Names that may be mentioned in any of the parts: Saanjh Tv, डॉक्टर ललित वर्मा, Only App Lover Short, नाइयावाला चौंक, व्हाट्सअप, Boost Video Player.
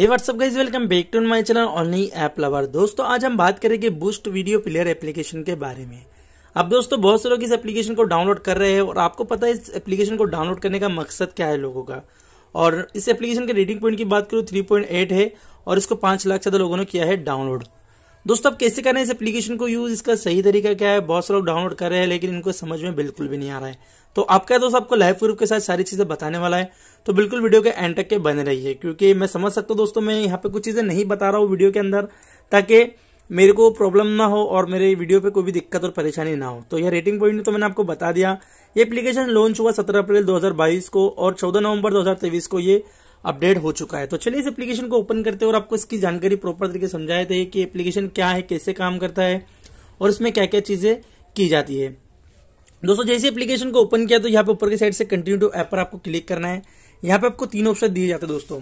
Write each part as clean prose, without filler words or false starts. Hey व्हाट्सअप guys, welcome back to my channel only app lover. दोस्तों आज हम बात करेंगे बूस्ट वीडियो प्लेयर एप्लीकेशन के बारे में। अब दोस्तों बहुत से लोग इस एप्लीकेशन को डाउनलोड कर रहे हैं और आपको पता है इस एप्लीकेशन को डाउनलोड करने का मकसद क्या है लोगों का। और इस एप्लीकेशन के रेटिंग पॉइंट की बात करूँ 3.8 है और इसको 5 लाख से ज्यादा लोगों ने किया है डाउनलोड। दोस्तों अब कैसे करना है इस एप्लीकेशन को यूज, इसका सही तरीका क्या है, बहुत से लोग डाउनलोड कर रहे हैं लेकिन इनको समझ में बिल्कुल भी नहीं आ रहा है। तो आपका दोस्त आपको लाइव प्रूफ के साथ सारी चीजें बताने वाला है, तो बिल्कुल वीडियो के एंड तक के बने रहिए, क्योंकि मैं समझ सकता हूँ दोस्तों मैं यहाँ पे कुछ चीजें नहीं बता रहा हूँ वीडियो के अंदर, ताकि मेरे को प्रॉब्लम ना हो और मेरे वीडियो पे कोई भी दिक्कत और परेशानी ना हो। तो यह रेटिंग पॉइंट तो मैंने आपको बता दिया। ये एप्लीकेशन लॉन्च हुआ 17 अप्रैल 2022 को और 14 नवंबर 2023 को ये अपडेट हो चुका है। तो चलिए इस एप्लीकेशन को ओपन करते हैं और आपको इसकी जानकारी प्रॉपर तरीके समझाए थे कि एप्लीकेशन क्या है, कैसे काम करता है और इसमें क्या क्या चीजें की जाती है। दोस्तों जैसे एप्लीकेशन को ओपन किया तो यहाँ पे ऊपर की साइड से कंटिन्यू टू ऐप पर आपको क्लिक करना है। यहाँ पे आपको 3 ऑप्शन दिए जाते हैं दोस्तों।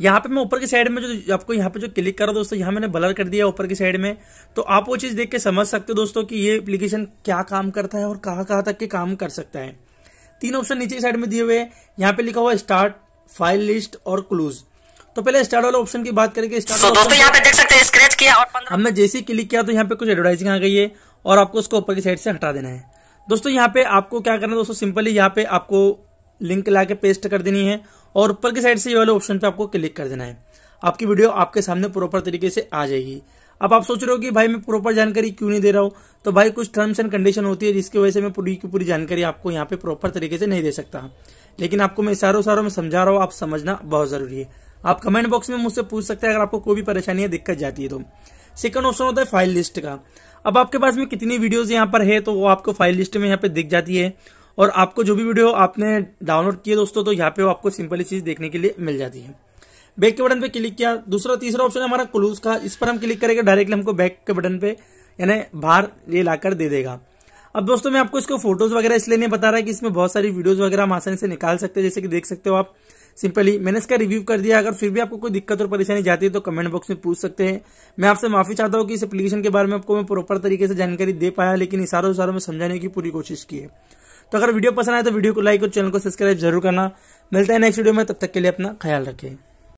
यहाँ पे मैं ऊपर की साइड में जो आपको यहाँ पे जो क्लिक करा दोस्तों, यहाँ मैंने ब्लर कर दिया ऊपर की साइड में, तो आप वो चीज देख के समझ सकते हो दोस्तों कि ये एप्लीकेशन क्या काम करता है और कहाँ तक के काम कर सकता है। 3 ऑप्शन नीचे की साइड में दिए हुए हैं। यहाँ पे लिखा हुआ स्टार्ट, फाइल लिस्ट और क्लूज। तो पहले स्टार्ट वाला ऑप्शन की बात करेंगे। दोस्तों यहाँ पे देख सकते हैं स्क्रैच किया और हमने जैसे ही क्लिक किया तो यहाँ पे कुछ एडवर्टाइजिंग आ गई है और आपको उसको ऊपर की साइड से हटा देना है। दोस्तों यहाँ पे आपको क्या करना है दोस्तों, सिंपली यहाँ पे आपको लिंक लाके पेस्ट कर देनी है और ऊपर की साइड से ये वाले ऑप्शन पे आपको क्लिक कर देना है। आपकी वीडियो आपके सामने प्रॉपर तरीके से आ जाएगी। अब आप सोच रहे हो कि भाई मैं प्रॉपर जानकारी क्यों नहीं दे रहा हूँ, तो भाई कुछ टर्म्स एंड कंडीशन होती है जिसकी वजह से मैं पूरी की पूरी जानकारी आपको यहाँ पे प्रॉपर तरीके से नहीं दे सकता, लेकिन आपको मैं इशारों में समझा रहा हूँ, आप समझना बहुत जरूरी है। आप कमेंट बॉक्स में मुझसे पूछ सकते हैं अगर आपको कोई भी परेशानी या दिक्कत जाती है। तो सेकंड ऑप्शन होता है फाइल लिस्ट का। अब आपके पास में कितनी वीडियोस यहाँ पर है तो वो आपको फाइल लिस्ट में यहाँ पे दिख जाती है और आपको जो भी वीडियो आपने डाउनलोड किए दोस्तों तो यहाँ पे वो आपको सिंपली चीज देखने के लिए मिल जाती है। बैक के बटन पे क्लिक किया। तीसरा ऑप्शन है हमारा क्लोज का। इस पर हम क्लिक करेंगे, डायरेक्टली हमको बैक के बटन पे यानी बाहर ये लाकर दे देगा। अब दोस्तों मैं आपको इसको फोटोज वगैरह इसलिए नहीं बता रहा कि इसमें बहुत सारी वीडियोस वगैरह हम आसानी से निकाल सकते हैं, जैसे कि देख सकते हो आप। सिंपली मैंने इसका रिव्यू कर दिया। अगर फिर भी आपको कोई दिक्कत और परेशानी जाती है तो कमेंट बॉक्स में पूछ सकते हैं। मैं आपसे माफी चाहता हूँ कि इस एप्लीकेशन के बारे में आपको मैं प्रॉपर तरीके से जानकारी दे पाया, लेकिन इशारों में समझाने की पूरी कोशिश की है। तो अगर वीडियो पसंद आए तो वीडियो को लाइक और चैनल को सब्सक्राइब जरूर करना। मिलता है नेक्स्ट वीडियो में, तब तक के लिए अपना ख्याल रखें।